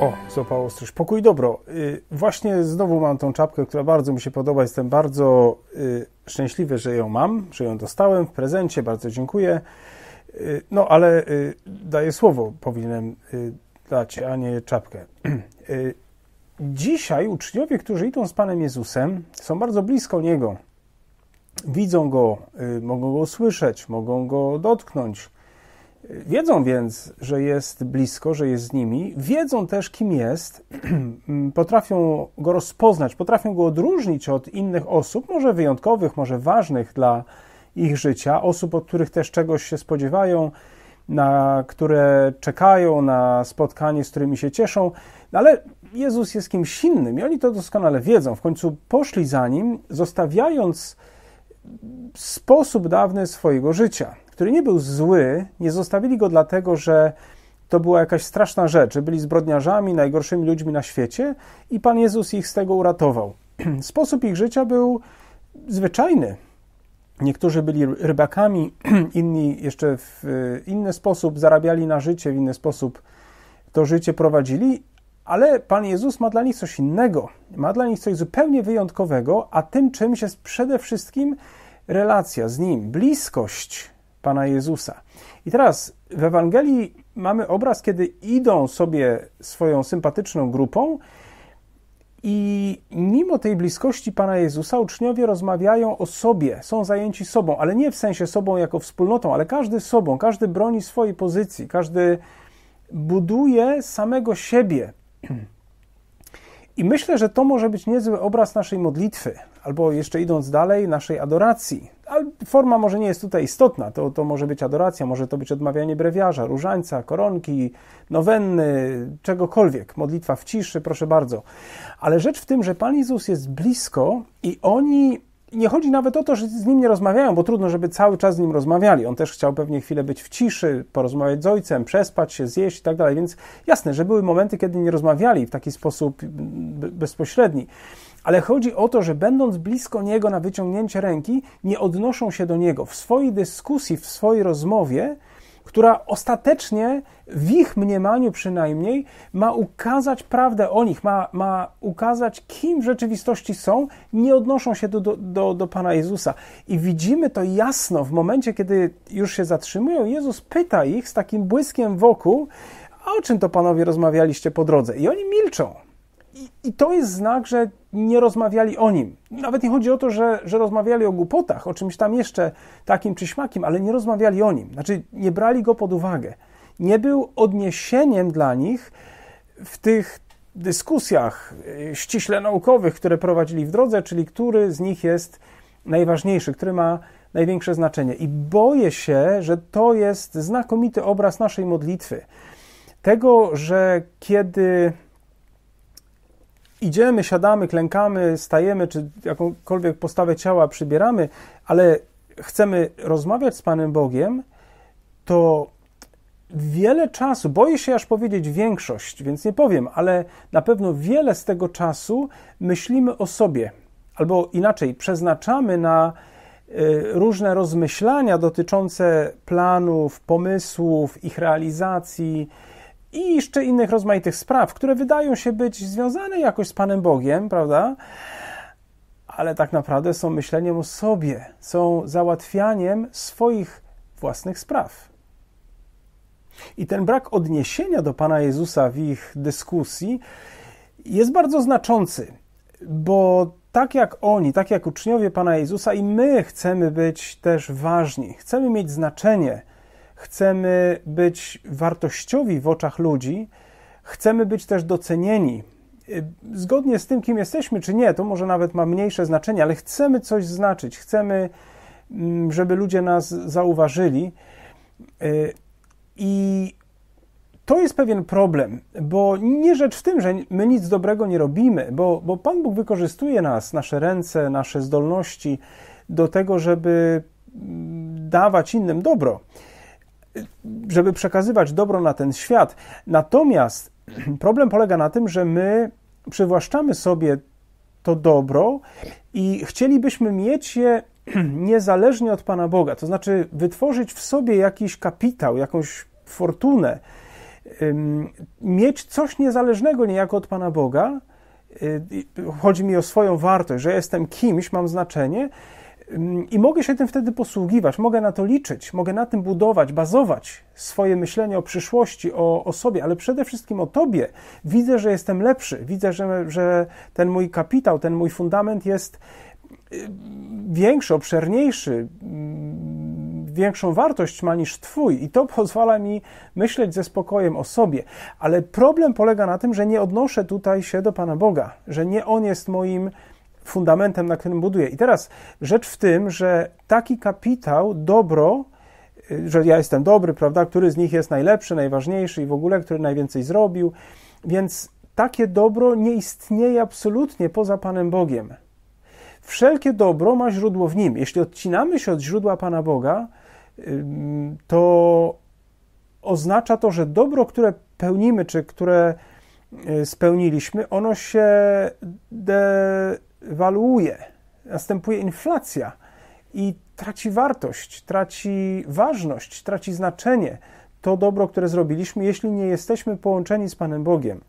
O, złapało stróż. Pokój dobro. Właśnie znowu mam tą czapkę, która bardzo mi się podoba. Jestem bardzo szczęśliwy, że ją mam, że ją dostałem w prezencie. Bardzo dziękuję. No, ale daję słowo, powinienem dać, a nie czapkę. Dzisiaj uczniowie, którzy idą z Panem Jezusem, są bardzo blisko Niego. Widzą Go, mogą Go słyszeć, mogą Go dotknąć. Wiedzą więc, że jest blisko, że jest z nimi. Wiedzą też, kim jest. Potrafią Go rozpoznać, potrafią Go odróżnić od innych osób, może wyjątkowych, może ważnych dla ich życia, osób, od których też czegoś się spodziewają, na które czekają, na spotkanie, z którymi się cieszą. No ale Jezus jest kimś innym i oni to doskonale wiedzą. W końcu poszli za Nim, zostawiając sposób dawny swojego życia, który nie był zły, nie zostawili go dlatego, że to była jakaś straszna rzecz, że byli zbrodniarzami, najgorszymi ludźmi na świecie i Pan Jezus ich z tego uratował. Sposób ich życia był zwyczajny. Niektórzy byli rybakami, inni jeszcze w inny sposób zarabiali na życie, w inny sposób to życie prowadzili, ale Pan Jezus ma dla nich coś innego, ma dla nich coś zupełnie wyjątkowego, a tym czymś jest przede wszystkim relacja z Nim, bliskość Pana Jezusa. I teraz w Ewangelii mamy obraz, kiedy idą sobie swoją sympatyczną grupą i mimo tej bliskości Pana Jezusa uczniowie rozmawiają o sobie, są zajęci sobą, ale nie w sensie sobą jako wspólnotą, ale każdy sobą, każdy broni swojej pozycji, każdy buduje samego siebie. I myślę, że to może być niezły obraz naszej modlitwy, albo jeszcze idąc dalej, naszej adoracji. Ale forma może nie jest tutaj istotna, to może być adoracja, może to być odmawianie brewiarza, różańca, koronki, nowenny, czegokolwiek, modlitwa w ciszy, proszę bardzo. Ale rzecz w tym, że Pan Jezus jest blisko i oni, nie chodzi nawet o to, że z Nim nie rozmawiają, bo trudno, żeby cały czas z Nim rozmawiali. On też chciał pewnie chwilę być w ciszy, porozmawiać z Ojcem, przespać się, zjeść i tak dalej. Więc jasne, że były momenty, kiedy nie rozmawiali w taki sposób bezpośredni. Ale chodzi o to, że będąc blisko Niego na wyciągnięcie ręki, nie odnoszą się do Niego. W swojej dyskusji, w swojej rozmowie, która ostatecznie, w ich mniemaniu przynajmniej, ma ukazać prawdę o nich, ma ukazać, kim w rzeczywistości są, nie odnoszą się do Pana Jezusa. I widzimy to jasno w momencie, kiedy już się zatrzymują. Jezus pyta ich z takim błyskiem wokół, a o czym to panowie rozmawialiście po drodze? I oni milczą. I to jest znak, że nie rozmawiali o Nim. Nawet nie chodzi o to, że rozmawiali o głupotach, o czymś tam jeszcze takim czy śmakim, ale nie rozmawiali o Nim. Znaczy nie brali Go pod uwagę. Nie był odniesieniem dla nich w tych dyskusjach ściśle naukowych, które prowadzili w drodze, czyli który z nich jest najważniejszy, który ma największe znaczenie. I boję się, że to jest znakomity obraz naszej modlitwy. Tego, że kiedy idziemy, siadamy, klękamy, stajemy, czy jakąkolwiek postawę ciała przybieramy, ale chcemy rozmawiać z Panem Bogiem, to wiele czasu, boję się aż powiedzieć większość, więc nie powiem, ale na pewno wiele z tego czasu myślimy o sobie, albo inaczej, przeznaczamy na różne rozmyślania dotyczące planów, pomysłów, ich realizacji, i jeszcze innych rozmaitych spraw, które wydają się być związane jakoś z Panem Bogiem, prawda? Ale tak naprawdę są myśleniem o sobie, są załatwianiem swoich własnych spraw. I ten brak odniesienia do Pana Jezusa w ich dyskusji jest bardzo znaczący, bo tak jak oni, tak jak uczniowie Pana Jezusa i my chcemy być też ważni, chcemy mieć znaczenie. Chcemy być wartościowi w oczach ludzi, chcemy być też docenieni. Zgodnie z tym, kim jesteśmy, czy nie, to może nawet ma mniejsze znaczenie, ale chcemy coś znaczyć, chcemy, żeby ludzie nas zauważyli. I to jest pewien problem, bo nie rzecz w tym, że my nic dobrego nie robimy, bo Pan Bóg wykorzystuje nas, nasze ręce, nasze zdolności do tego, żeby dawać innym dobro, żeby przekazywać dobro na ten świat. Natomiast problem polega na tym, że my przywłaszczamy sobie to dobro i chcielibyśmy mieć je niezależnie od Pana Boga, to znaczy wytworzyć w sobie jakiś kapitał, jakąś fortunę, mieć coś niezależnego niejako od Pana Boga, chodzi mi o swoją wartość, że jestem kimś, mam znaczenie i mogę się tym wtedy posługiwać, mogę na to liczyć, mogę na tym budować, bazować swoje myślenie o przyszłości, o sobie, ale przede wszystkim o Tobie. Widzę, że jestem lepszy, widzę, że ten mój kapitał, ten mój fundament jest większy, obszerniejszy, większą wartość ma niż Twój i to pozwala mi myśleć ze spokojem o sobie. Ale problem polega na tym, że nie odnoszę tutaj się do Pana Boga, że nie On jest moim fundamentem, na którym buduję. I teraz rzecz w tym, że taki kapitał, dobro, że ja jestem dobry, prawda, który z nich jest najlepszy, najważniejszy i w ogóle, który najwięcej zrobił, więc takie dobro nie istnieje absolutnie poza Panem Bogiem. Wszelkie dobro ma źródło w Nim. Jeśli odcinamy się od źródła Pana Boga, to oznacza to, że dobro, które pełnimy, czy które spełniliśmy, ono się dewaluuje. Następuje inflacja i traci wartość, traci ważność, traci znaczenie to dobro, które zrobiliśmy, jeśli nie jesteśmy połączeni z Panem Bogiem.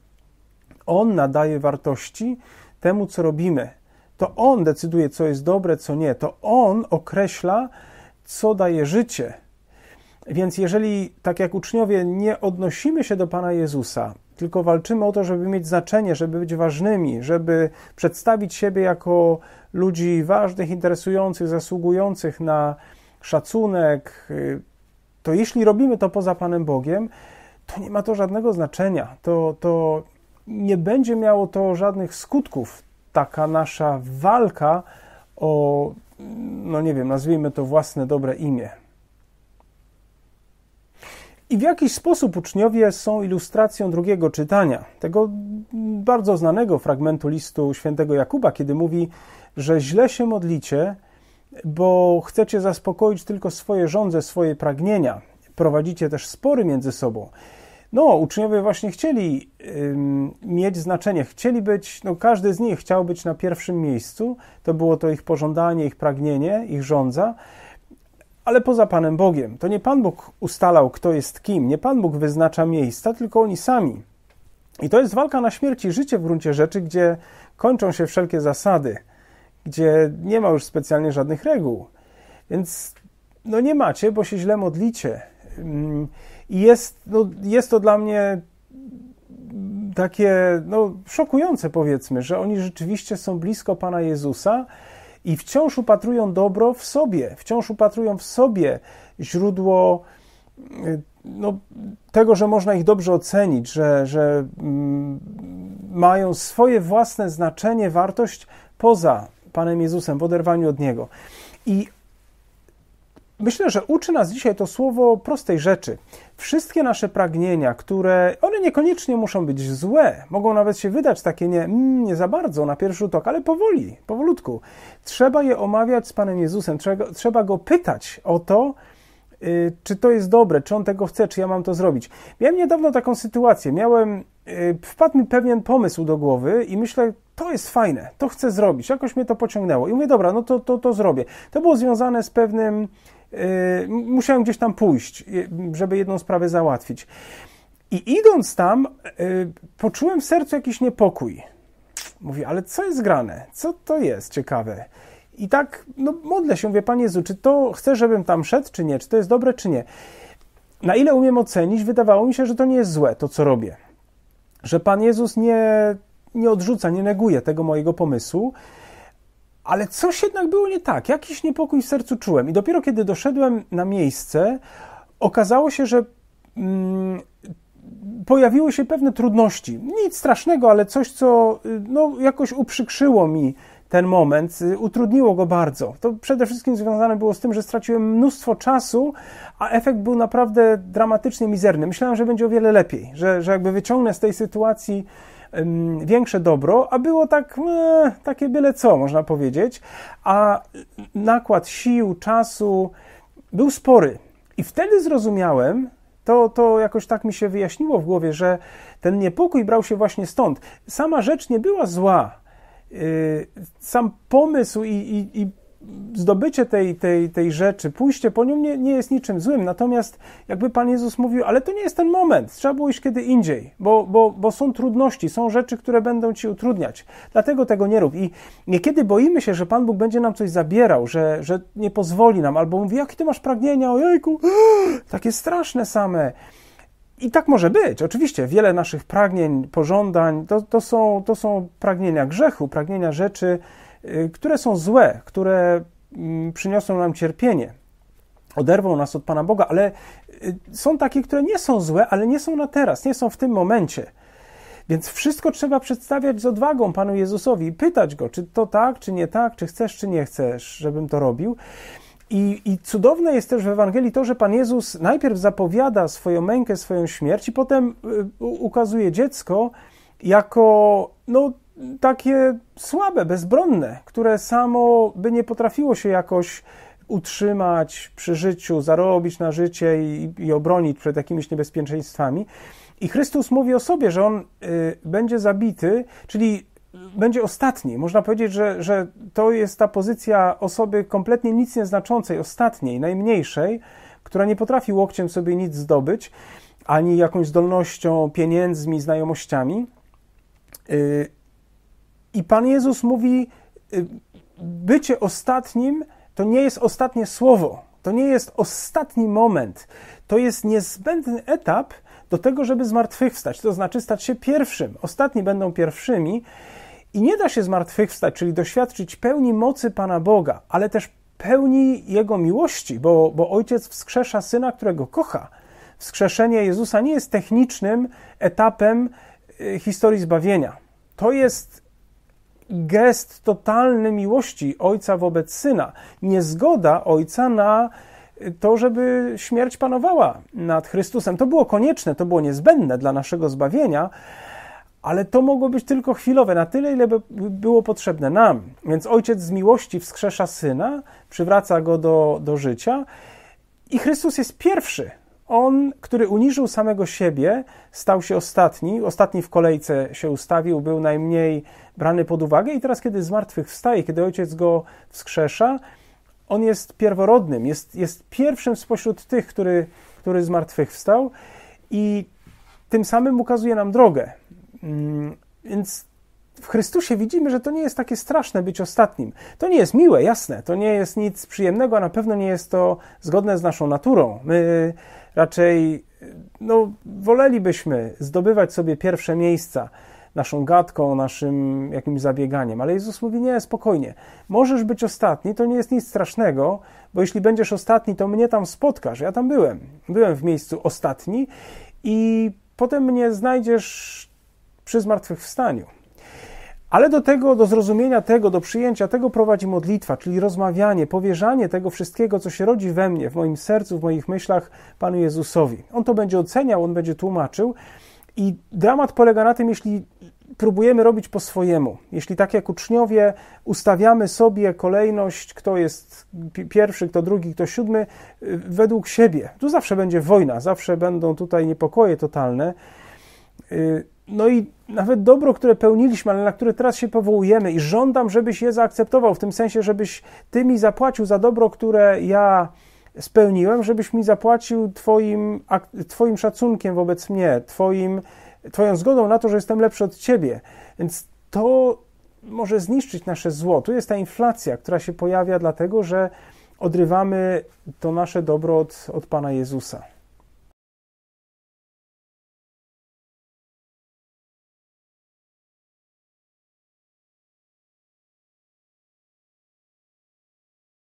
On nadaje wartości temu, co robimy. To On decyduje, co jest dobre, co nie. To On określa, co daje życie. Więc jeżeli, tak jak uczniowie, nie odnosimy się do Pana Jezusa, tylko walczymy o to, żeby mieć znaczenie, żeby być ważnymi, żeby przedstawić siebie jako ludzi ważnych, interesujących, zasługujących na szacunek, to jeśli robimy to poza Panem Bogiem, to nie ma to żadnego znaczenia. To nie będzie miało to żadnych skutków. Taka nasza walka o, no nie wiem, nazwijmy to własne dobre imię. I w jakiś sposób uczniowie są ilustracją drugiego czytania, tego bardzo znanego fragmentu listu świętego Jakuba, kiedy mówi, że źle się modlicie, bo chcecie zaspokoić tylko swoje żądze, swoje pragnienia. Prowadzicie też spory między sobą. No, uczniowie właśnie chcieli mieć znaczenie, chcieli być, no każdy z nich chciał być na pierwszym miejscu, to było to ich pożądanie, ich pragnienie, ich żądza, ale poza Panem Bogiem. To nie Pan Bóg ustalał, kto jest kim, nie Pan Bóg wyznacza miejsca, tylko oni sami. I to jest walka na śmierć i życie w gruncie rzeczy, gdzie kończą się wszelkie zasady, gdzie nie ma już specjalnie żadnych reguł. Więc no nie macie, bo się źle modlicie. I jest to dla mnie takie szokujące, powiedzmy, że oni rzeczywiście są blisko Pana Jezusa i wciąż upatrują dobro w sobie, wciąż upatrują w sobie źródło tego, że można ich dobrze ocenić, że mają swoje własne znaczenie, wartość poza Panem Jezusem, w oderwaniu od Niego. I myślę, że uczy nas dzisiaj to słowo prostej rzeczy. Wszystkie nasze pragnienia, które, one niekoniecznie muszą być złe, mogą nawet się wydać takie nie za bardzo na pierwszy rzut oka, ale powoli, powolutku. Trzeba je omawiać z Panem Jezusem, trzeba Go pytać o to, czy to jest dobre, czy On tego chce, czy ja mam to zrobić. Miałem niedawno taką sytuację, wpadł mi pewien pomysł do głowy i myślę, to jest fajne, to chcę zrobić, jakoś mnie to pociągnęło. I mówię, dobra, no to zrobię. To było związane z pewnym, musiałem gdzieś tam pójść, żeby jedną sprawę załatwić. I idąc tam, poczułem w sercu jakiś niepokój. Mówię, ale co jest grane? Co to jest ciekawe? I tak, modlę się, mówię, Panie Jezu, czy to chcesz, żebym tam szedł, czy nie? Czy to jest dobre, czy nie? Na ile umiem ocenić, wydawało mi się, że to nie jest złe, to co robię. Że Pan Jezus nie odrzuca, nie neguje tego mojego pomysłu, ale coś jednak było nie tak, jakiś niepokój w sercu czułem. I dopiero kiedy doszedłem na miejsce, okazało się, że pojawiły się pewne trudności. Nic strasznego, ale coś, co jakoś uprzykrzyło mi ten moment, utrudniło go bardzo. To przede wszystkim związane było z tym, że straciłem mnóstwo czasu, a efekt był naprawdę dramatycznie mizerny. Myślałem, że będzie o wiele lepiej, że jakby wyciągnę z tej sytuacji większe dobro, a było tak takie byle co, można powiedzieć, a nakład sił, czasu był spory. I wtedy zrozumiałem, to jakoś tak mi się wyjaśniło w głowie, że ten niepokój brał się właśnie stąd. Sama rzecz nie była zła. Sam pomysł i zdobycie tej rzeczy, pójście po nią nie jest niczym złym, natomiast jakby Pan Jezus mówił, ale to nie jest ten moment, trzeba było iść kiedy indziej, bo są trudności, są rzeczy, które będą Ci utrudniać, dlatego tego nie rób. I niekiedy boimy się, że Pan Bóg będzie nam coś zabierał, że nie pozwoli nam, albo mówi, jakie Ty masz pragnienia, ojejku, takie straszne same. I tak może być. Oczywiście wiele naszych pragnień, pożądań, to są pragnienia grzechu, pragnienia rzeczy, które są złe, które przyniosą nam cierpienie, oderwą nas od Pana Boga, ale są takie, które nie są złe, ale nie są na teraz, nie są w tym momencie. Więc wszystko trzeba przedstawiać z odwagą Panu Jezusowi i pytać Go, czy to tak, czy chcesz, czy nie chcesz, żebym to robił. I cudowne jest też w Ewangelii to, że Pan Jezus najpierw zapowiada swoją mękę, swoją śmierć i potem ukazuje dziecko jako takie słabe, bezbronne, które samo by nie potrafiło się jakoś utrzymać przy życiu, zarobić na życie i obronić przed jakimiś niebezpieczeństwami. I Chrystus mówi o sobie, że On będzie zabity, czyli będzie ostatni. Można powiedzieć, że to jest ta pozycja osoby kompletnie nic nieznaczącej, ostatniej, najmniejszej, która nie potrafi łokciem sobie nic zdobyć, ani jakąś zdolnością, pieniędzmi, znajomościami. I Pan Jezus mówi, bycie ostatnim to nie jest ostatnie słowo, to nie jest ostatni moment, to jest niezbędny etap do tego, żeby zmartwychwstać, to znaczy stać się pierwszym. Ostatni będą pierwszymi i nie da się zmartwychwstać, czyli doświadczyć pełni mocy Pana Boga, ale też pełni Jego miłości, bo Ojciec wskrzesza Syna, którego kocha. Wskrzeszenie Jezusa nie jest technicznym etapem historii zbawienia. To jest gest totalny miłości Ojca wobec Syna. Niezgoda Ojca na to, żeby śmierć panowała nad Chrystusem. To było konieczne, to było niezbędne dla naszego zbawienia, ale to mogło być tylko chwilowe, na tyle, ile by było potrzebne nam. Więc Ojciec z miłości wskrzesza Syna, przywraca Go do życia i Chrystus jest pierwszy. On, który uniżył samego siebie, stał się ostatni w kolejce się ustawił, był najmniej brany pod uwagę i teraz, kiedy zmartwychwstaje, kiedy Ojciec Go wskrzesza, On jest pierworodnym, jest pierwszym spośród tych, który zmartwychwstał i tym samym ukazuje nam drogę. Więc w Chrystusie widzimy, że to nie jest takie straszne być ostatnim. To nie jest miłe, jasne, to nie jest nic przyjemnego, a na pewno nie jest to zgodne z naszą naturą. My raczej wolelibyśmy zdobywać sobie pierwsze miejsca naszą gadką, naszym jakimś zabieganiem. Ale Jezus mówi, nie, spokojnie. Możesz być ostatni, to nie jest nic strasznego, bo jeśli będziesz ostatni, to mnie tam spotkasz. Ja tam byłem. Byłem w miejscu ostatni i potem mnie znajdziesz przy zmartwychwstaniu. Ale do tego, do zrozumienia tego, do przyjęcia tego prowadzi modlitwa, czyli rozmawianie, powierzanie tego wszystkiego, co się rodzi we mnie, w moim sercu, w moich myślach Panu Jezusowi. On to będzie oceniał, On będzie tłumaczył. I dramat polega na tym, jeśli próbujemy robić po swojemu. Jeśli tak jak uczniowie ustawiamy sobie kolejność, kto jest pierwszy, kto drugi, kto siódmy, według siebie. Tu zawsze będzie wojna, zawsze będą tutaj niepokoje totalne. I nawet dobro, które pełniliśmy, ale na które teraz się powołujemy i żądam, żebyś je zaakceptował, w tym sensie, żebyś Ty mi zapłacił za dobro, które ja spełniłem, żebyś mi zapłacił Twoim szacunkiem wobec mnie, Twoją zgodą na to, że jestem lepszy od Ciebie. Więc to może zniszczyć nasze zło. Tu jest ta inflacja, która się pojawia dlatego, że odrywamy to nasze dobro od Pana Jezusa.